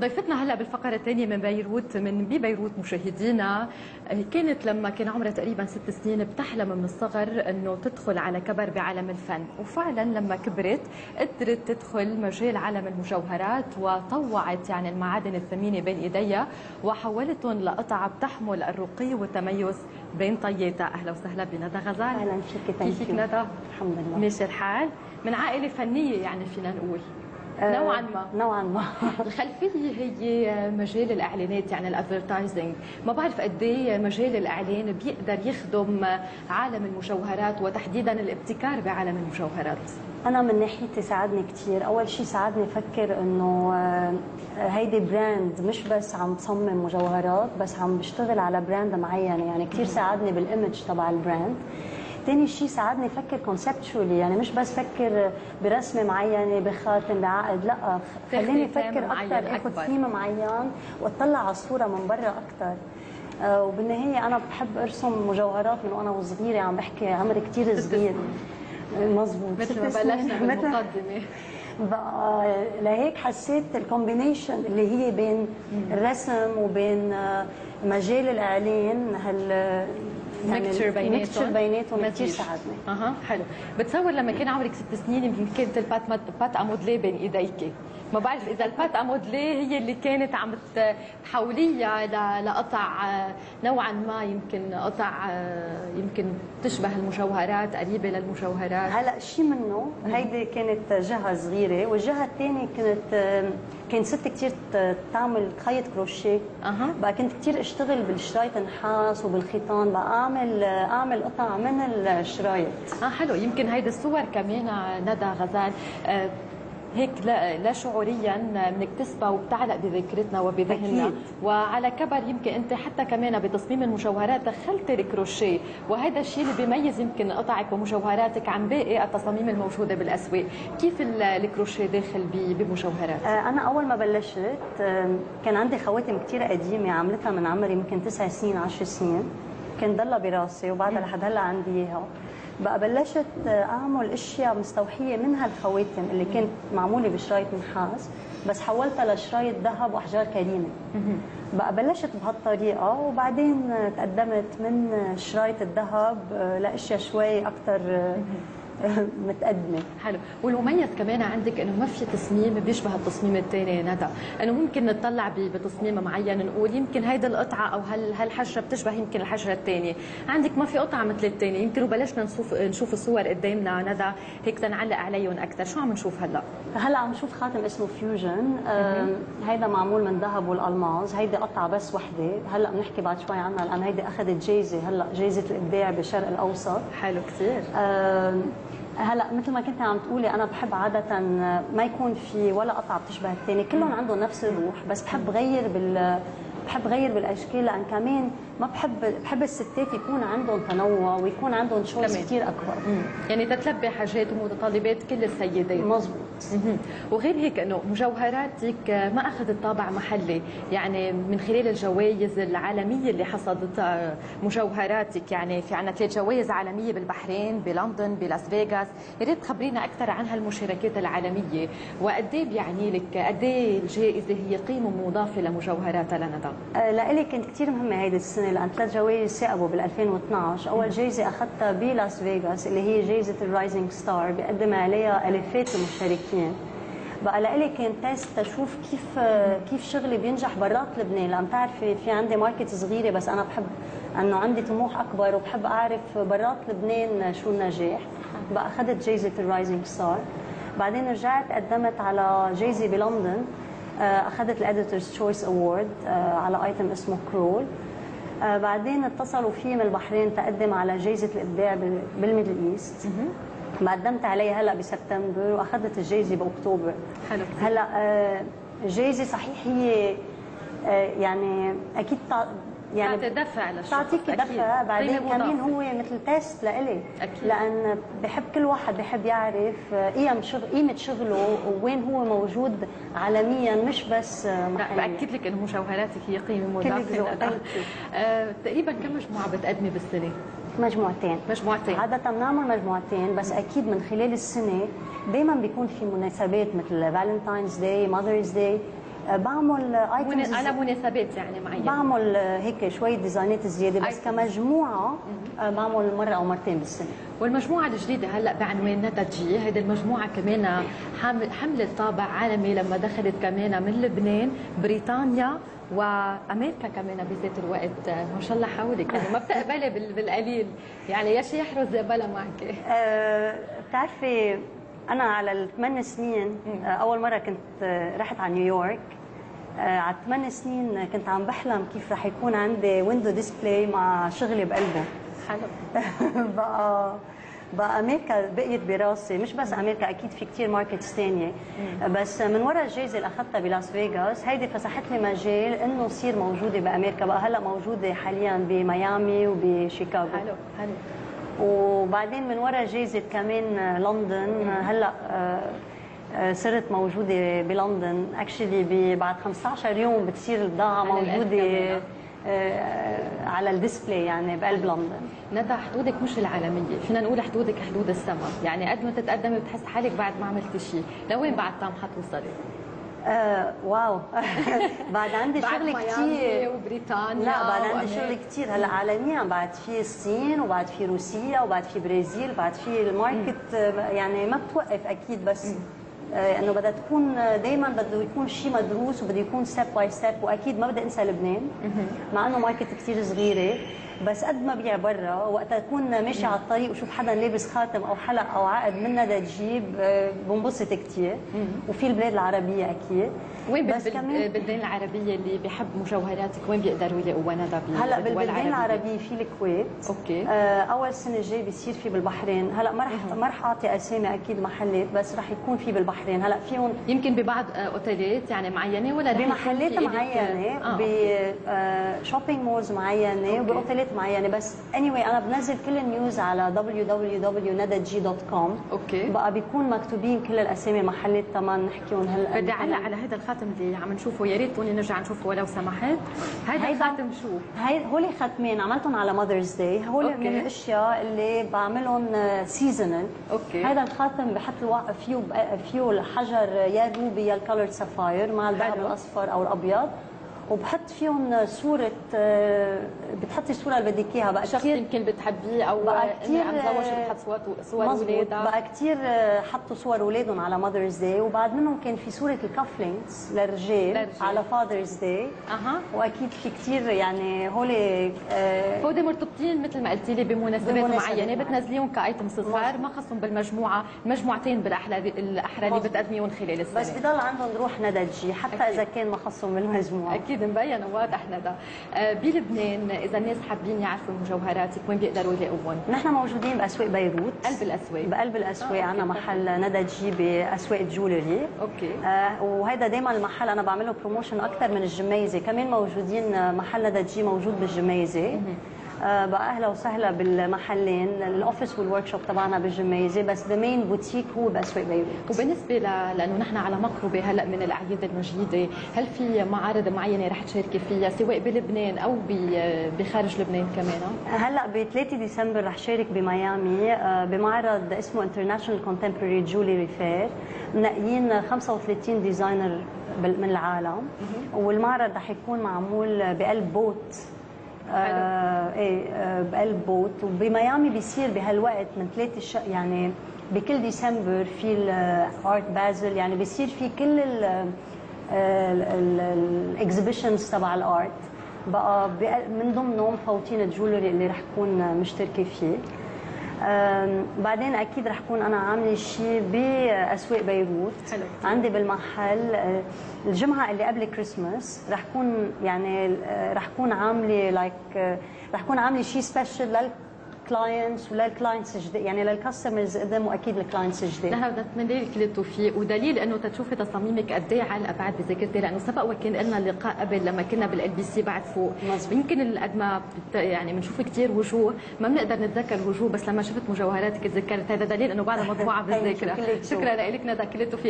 ضيفتنا هلا بالفقره الثانيه من بيروت، من بي بيروت. مشاهدينا، كانت لما كان عمرها تقريبا 6 سنين بتحلم من الصغر انه تدخل على كبر بعالم الفن، وفعلا لما كبرت قدرت تدخل مجال عالم المجوهرات، وطوعت يعني المعادن الثمينه بين ايديها وحولتهم لقطعه بتحمل الرقي والتميز بين طياتها. اهلا وسهلا بندى غزال. اهلا، كيفك ندى؟ الحمد لله ماشي الحال. من عائله فنيه يعني فينا نقول نوعا ما. نوعا ما. الخلفيه هي مجال الاعلانات، يعني الادفرتايزنج. ما بعرف قد ايه مجال الاعلان بيقدر يخدم عالم المجوهرات وتحديدا الابتكار بعالم المجوهرات. انا من ناحيتي ساعدني كثير، اول شيء ساعدني افكر انه هيدي براند، مش بس عم تصمم مجوهرات، بس عم بشتغل على براند معين، يعني كثير ساعدني بالايمج تبع البراند. ثاني شيء ساعدني افكر كونسبتشولي، يعني مش بس افكر برسمه معينه، بخاتم، بعقد، لا، خليني افكر اكثر، اخذ ثيم معين واطلع على الصوره من برا اكثر. وبالنهايه انا بحب ارسم مجوهرات من وانا صغيره، عم بحكي عمري كثير صغير. مضبوط، مثل ما بلشنا بالمقدمه. بقى لهيك حسيت الكومبينيشن اللي هي بين الرسم وبين مجال الاعلان، هال ميكتشر بيناتهم كثير ساعدني. اها، حلو. بتصور لما كان عمرك 6 سنين يمكن كانت البات مودلي بين ايديكي، ما بعرف اذا البات مودلي هي اللي كانت عم تحوليها لقطع نوعا ما، يمكن قطع يمكن تشبه المجوهرات، قريبه للمجوهرات. هلا شيء منه هيدي كانت جهه صغيره، والجهه الثانيه كانت ست كثير تعمل خيط كروشيه. بقى كنت كثير اشتغل بالشرايط النحاس وبالخيطان، بقى اعمل قطع من الشرايط. حلو. يمكن هيدي الصور كمان ندى غزال هيك لا شعوريا بنكتسبها وبتعلق بذاكرتنا وبذهننا، وعلى كبر يمكن انت حتى كمان بتصميم المجوهرات دخلتي الكروشيه، وهذا الشيء اللي بيميز يمكن قطعك ومجوهراتك عن باقي التصاميم الموجوده بالاسواق. كيف الكروشيه داخل بمجوهرات؟ انا اول ما بلشت كان عندي خواتم كثير قديمه عملتها من عمري يمكن 9 سنين 10 سنين، كان ضلها براسي وبعدها لحد هلا عندي اياها. بقى بلشت اعمل اشياء مستوحيه من هالخواتم اللي كانت معموله بشرايط نحاس، بس حولتها لشرايط ذهب واحجار كريمه. بقى بلشت بهالطريقه، وبعدين تقدمت من شرايط الذهب لاشياء شوي اكثر متقدمه. حلو. والمميز كمان عندك انه ما في تصميم بيشبه التصميم الثاني ندى، انه ممكن نطلع بتصميم معين نقول يمكن هيدي القطعه او هالحشره بتشبه يمكن الحشره الثانيه، عندك ما في قطعه مثل الثانيه. يمكن وبلشنا نشوف الصور قدامنا ندى هيك تنعلق عليهم اكثر. شو عم نشوف هلا؟ هلا عم نشوف خاتم اسمه فيوجن، هيدا معمول من ذهب والالماس، هيدي قطعه بس وحده، هلا بنحكي بعد شوي عنها لان هيدي اخذت جايزه هلا، جايزه الابداع بالشرق الاوسط. حلو كثير. هلا مثل ما كنت عم تقولي، انا بحب عاده ما يكون في ولا قطعه بتشبه الثانيه، كلهم عندهم نفس الروح، بس بحب غير بالاشكال، لان كمان ما بحب الستات يكون عندهم تنوع ويكون عندهم شوز كثير اكبر، يعني تتلبي حاجات ومتطلبات كل السيدات. مزبوط. وغير هيك انه مجوهراتك ما اخذت طابع محلي، يعني من خلال الجوائز العالميه اللي حصدتها مجوهراتك، يعني في عندنا 3 جوائز عالميه بالبحرين، بلندن، بلاس فيغاس. يا ريت تخبرينا اكثر عن هالمشاركات العالميه، وقد ايه بيعني لك، قد ايه الجائزه هي قيمه مضافه لمجوهراتها لندى؟ لإلي كانت كثير مهمه هيدي السنه، لان 3 جوائز ثاقبوا بال 2012، اول جائزه اخذتها بلاس فيغاس اللي هي جائزه الرايزنج ستار، بيقدم عليها الافات المشاركين. بقى لإلي كان تيست تشوف كيف شغلي بينجح برات لبنان، لان بتعرفي في عندي ماركت صغيره، بس انا بحب انه عندي طموح اكبر وبحب اعرف برات لبنان شو النجاح. بقى اخذت جائزه الرايزنج ستار، بعدين رجعت قدمت على جائزه بلندن، اخذت الاديتورز تشويس اوورد على ايتم اسمه كرول. بعدين اتصلوا فيه من البحرين تقدم على جائزه الابداع بالميدل ايست، قدمت عليها هلا بسبتمبر، واخذت الجائزه باكتوبر. حلو. هلا الجائزه صحيح هي يعني اكيد يعني بتعطي دفع للشخص، بتعطيكي دفع، بعدين كمان هو مثل تيست لإلي، لأن بحب كل واحد بحب يعرف قيمة شغله وين هو موجود عالميا، مش بس محليا. بأكد لك إنه مجوهراتك هي قيمة مضافة. تقريبا كم مجموعة بتقدمي بالسنة؟ مجموعتين. عادة بنعمل مجموعتين، بس أكيد من خلال السنة دايما بيكون في مناسبات مثل فالنتاينز داي، ماذرز داي، بعمل ايتمز على مناسبات يعني معينه، بعمل هيك شويه ديزاينات زياده بس كمجموعه بعمل مره او مرتين بالسنه. والمجموعه الجديده هلا بعنوان نادا جي، هيدي المجموعه كمان حملت طابع عالمي لما دخلت كمان من لبنان بريطانيا وامريكا كمان بذات الوقت. ما شاء الله حولك، يعني ما بتقبلي بالقليل، يعني يا شي يحرز بلا معك. بتعرفي انا على الثمان سنين اول مره كنت رحت على نيويورك، على الثمان سنين كنت عم بحلم كيف رح يكون عندي ويندو ديسبلاي مع شغلي بقلبه. حلو. بقى امريكا بقيت براسي، مش بس امريكا، اكيد في كثير ماركتس ثانيه، بس من وراء الجائزه اللي اخذتها بلاس فيغاس هيدي فسحت لي مجال انه صير موجوده بامريكا. بقى هلا موجوده حاليا بميامي وبشيكاغو. حلو حلو. وبعدين من وراء جائزه كمان لندن هلا صرت موجوده بلندن. اكشلي بعد 15 يوم بتصير البضاعه موجوده على الديسبلاي يعني بقلب لندن. ندى، حدودك مش العالميه، فينا نقول حدودك حدود السما، يعني قد ما تتقدمي بتحس حالك بعد ما عملتي شيء، لوين بعد طامحه توصلي؟ واو. بعد عندي شغل كثير. وبريطانيا. لا بعد عندي شغل كثير هلا عالميا، بعد في الصين وبعد في روسيا وبعد في برازيل، بعد في الماركت يعني ما بتوقف اكيد، بس انه بدها تكون دائما بده يكون شيء مدروس وبده يكون ستيب باي ستيب. واكيد ما بدي انسى لبنان مع انه ماركت كثير صغيره، بس قد ما بيع برا وقتها تكون ماشي على الطريق وشوف حدا لابس خاتم او حلق او عقد منها بدها تجيب بنبسط كثير. وفي البلاد العربيه اكيد. وين بالبلدان العربيه اللي بحب مجوهراتك وين بيقدروا يلاقوا ندى؟ هلا بالبلدان العربيه في الكويت. اوكي. اول سنه الجاي بيصير في بالبحرين. هلا ما رح اعطي اسامي اكيد محلات، بس رح يكون في بالبحرين. هلا فيهم يمكن ببعض اوتيلات يعني معينه ولا بمحلات معينه بشوبينج مولز معينه وباوتيلات معينه. بس anyway انا بنزل كل النيوز على www.nadag.com. اوكي. بقى بيكون مكتوبين كل الاسامي المحلات تمام نحكيهم. هلا بدي اعلق على هذا الخاتم اللي عم نشوفه، يا ريت تكوني نرجع نشوفه لو سمحت. هذا الخاتم شو؟ هولي ختمين عملتهم على ماذرز داي، هولي من الاشياء اللي بعملهم سيزونال. اوكي. هذا الخاتم بحط فيه الحجر يا روبي يا الكولر سفاير مع الذهب الاصفر او الابيض، وبحط فيهم صورة. بتحطي الصورة اللي بدك اياها بقى كثير، يمكن بتحبيه او بقى كثير عم تزوجي بتحط صور اولادها. بقى كثير حطوا صور اولادهم على ماذرز داي، وبعد منهم كان في صورة الكافلينكس للرجال على فاذرز داي. واكيد في كثير يعني هولي هودي مرتبطين مثل ما قلتي لي بمناسبات معينة بتنزليهم كايتم صغار ما خصهم بالمجموعة، المجموعتين بالاحرى اللي بتقدميهم خلال السنة، بس بضل عندهم روح ندى تجي حتى اذا كان ما خصهم بالمجموعة. اكيد مبين وواضح. ندى، بلبنان اذا الناس حابين يعرفوا مجوهراتك وين بيقدروا يلاقوهم؟ نحن موجودين باسواق بيروت، قلب الاسواق. بقلب الاسواق عندنا محل ندى جي باسواق الجولري. اوكي. وهذا دائما المحل انا بعمله بروموشن اكثر من الجميزه، كمان موجودين محل ندى جي موجود بالجميزه. بقى اهلا وسهلا بالمحلين، الاوفيس والورك شوب تبعنا بالجميزه، بس ذا مين بوتيك هو باسواق بيروت. وبالنسبه لانه نحن على مقربه هلا من الاعياد المجيده، هل في معارض معينه رح تشاركي فيها سواء بلبنان او بخارج لبنان كمان؟ هلا ب 3 ديسمبر رح شارك بميامي بمعرض اسمه International Contemporary Jewelry Fair، منقيين 35 ديزاينر من العالم، والمعرض رح يكون معمول بقلب بوت. بقلب بوت. وبميامي بيصير بهالوقت من 3 يعني بكل ديسمبر في الارت بازل، يعني بيصير في كل الاكزبيشنز تبع الارت، بقى من ضمنهم فوتين الجولري اللي رح كون مشتركه فيه. بعدين اكيد رح كون انا عامله شيء باسواق بيروت. حلو. عندي بالمحل الجمعه اللي قبل كريسماس رح كون يعني رح كون عامله لايك رح كون عامله شيء سبيشل للكلاينتس وللكلاينتس الجداد، يعني للكاستمرز قدام واكيد الكلاينتس الجداد. نحن بدنا نتمنى لك كل التوفيق، ودليل انه تشوفي تصاميمك قد ايه على الابعاد بذاكرتي، لانه سبق وكان لنا لقاء قبل لما كنا بالال بي سي بعد فوق. يمكن قد ما يعني بنشوف كثير وجوه ما بنقدر نتذكر وجوه، بس لما شفت مجوهراتك تذكرت. هذا دليل انه بعدها مطبوعه بالذاكره. شكرا لك ندى، كل التوفيق.